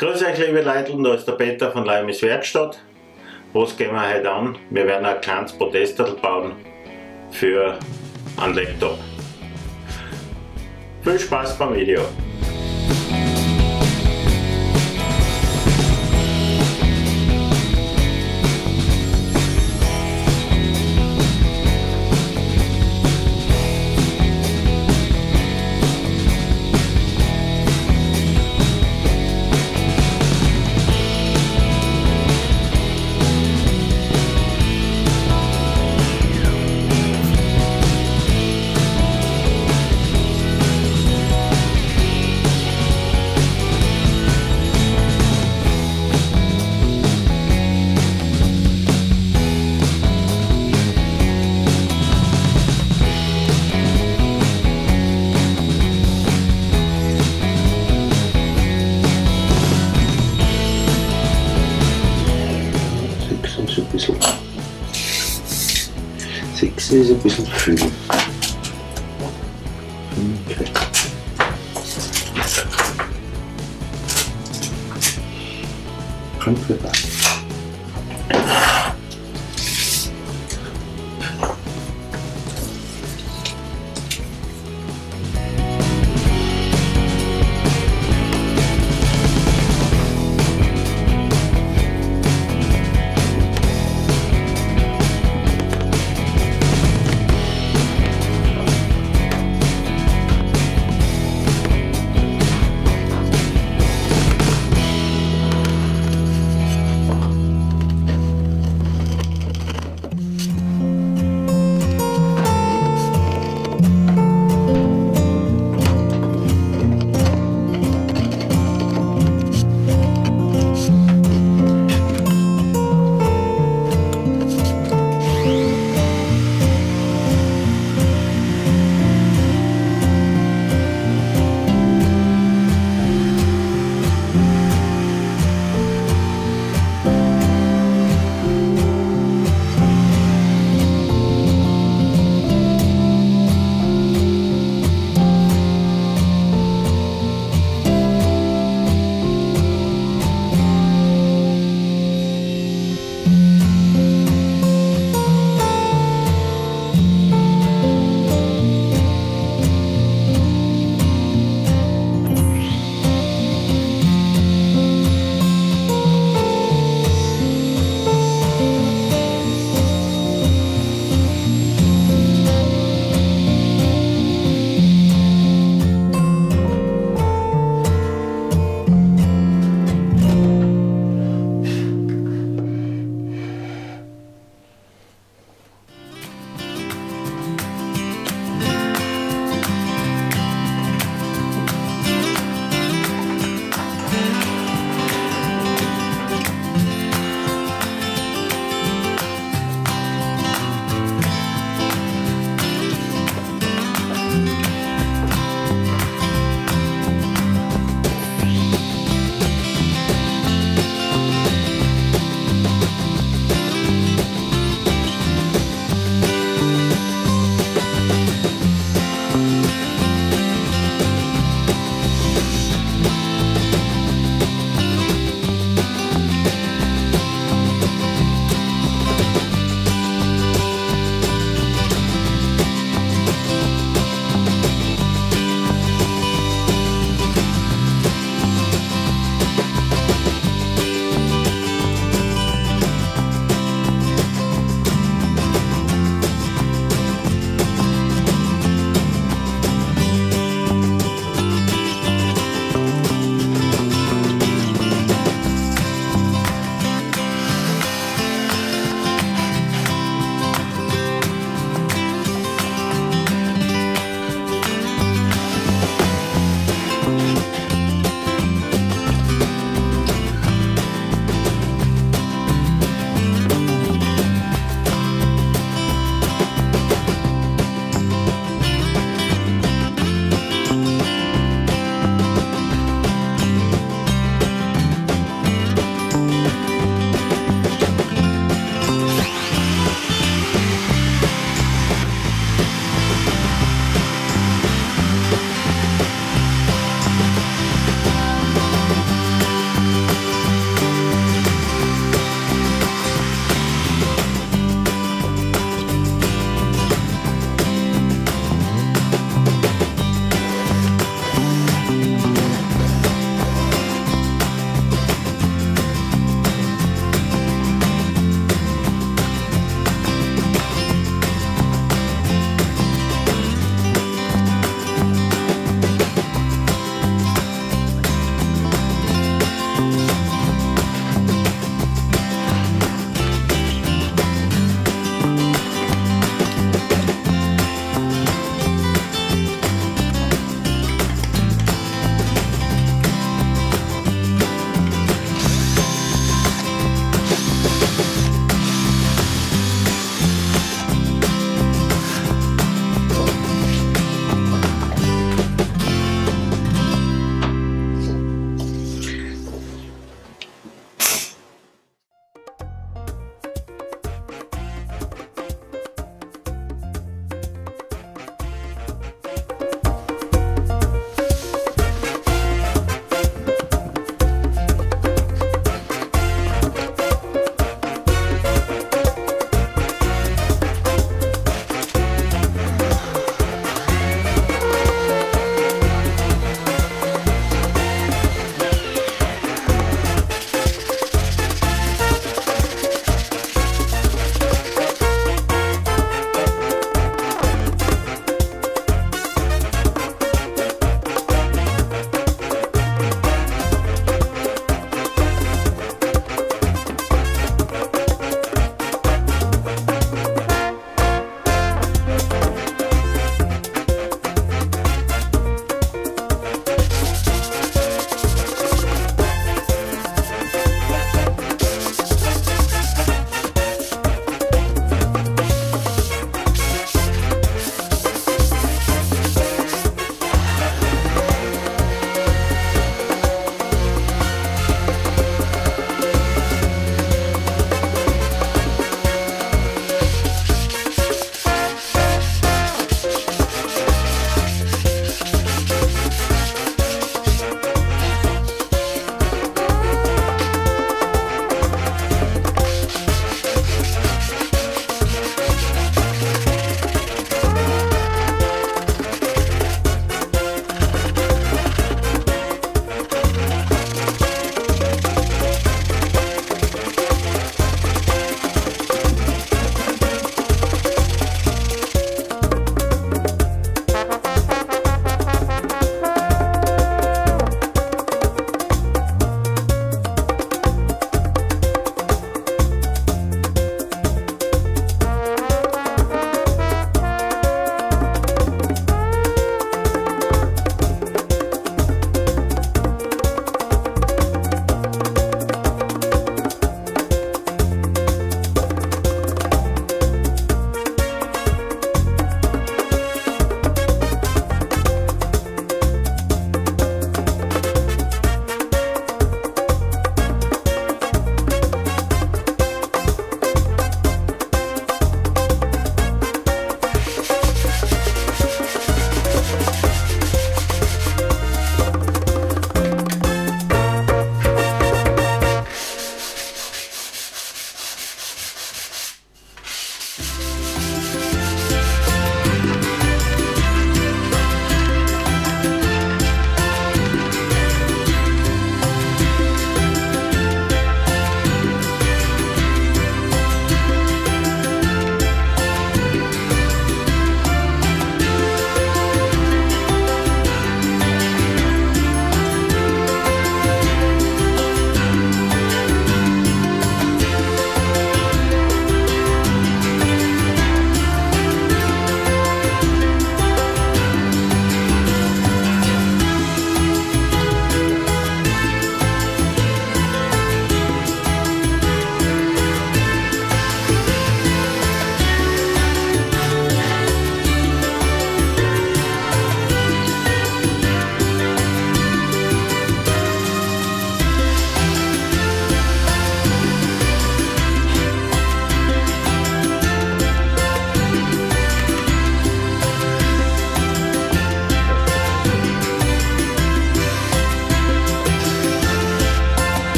Grüß euch liebe Leute, da ist der Peter von Leimi's Werkstatt. Was gehen wir heute an? Wir werden ein kleines Podestel bauen für einen Laptop. Viel Spaß beim Video! Sechs ist ein bisschen viel. Fünf wird auch.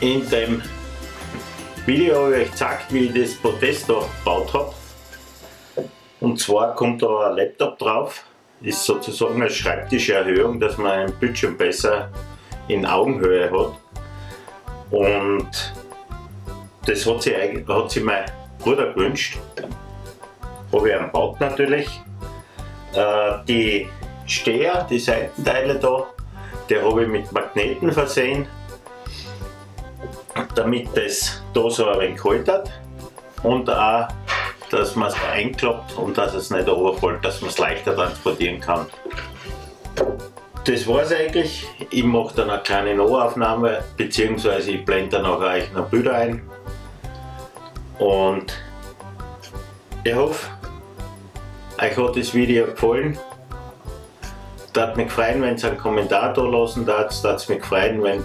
in dem Video habe ich euch gezeigt, wie ich das Podest gebaut habe. Und zwar kommt da ein Laptop drauf, ist sozusagen eine Schreibtischerhöhung, dass man einen Bildschirm besser in Augenhöhe hat. Und das hat sich mein Bruder gewünscht, habe ich einen gebaut natürlich. Die Steher, die Seitenteile da, die habe ich mit Magneten versehen, damit das da so ein wenig kalt hat und auch, dass man es da einklappt und dass es nicht runterfällt, dass man es leichter transportieren kann. Das war es eigentlich. Ich mache dann eine kleine Nahaufnahme, beziehungsweise ich blende dann auch euch noch Bilder ein. Und ich hoffe, euch hat das Video gefallen. Darf mich freuen, wenn ihr einen Kommentar da lassen darf. Darf mich freuen, wenn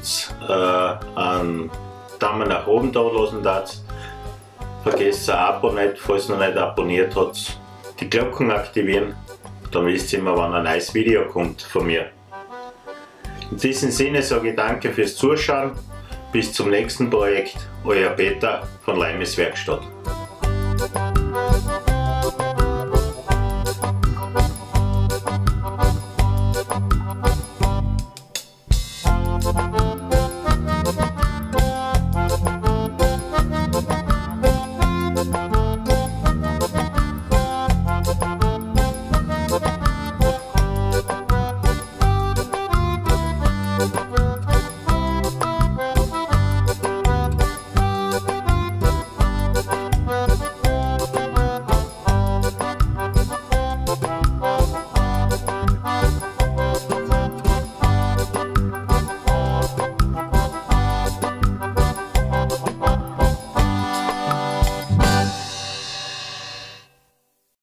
ihr einen Daumen nach oben da lassen darf. Vergesst ein Abo nicht, falls ihr noch nicht abonniert habt. Die Glocken aktivieren, dann wisst ihr immer, wann ein neues Video kommt von mir. In diesem Sinne sage ich danke fürs Zuschauen. Bis zum nächsten Projekt. Euer Peter von Leimi's Werkstatt.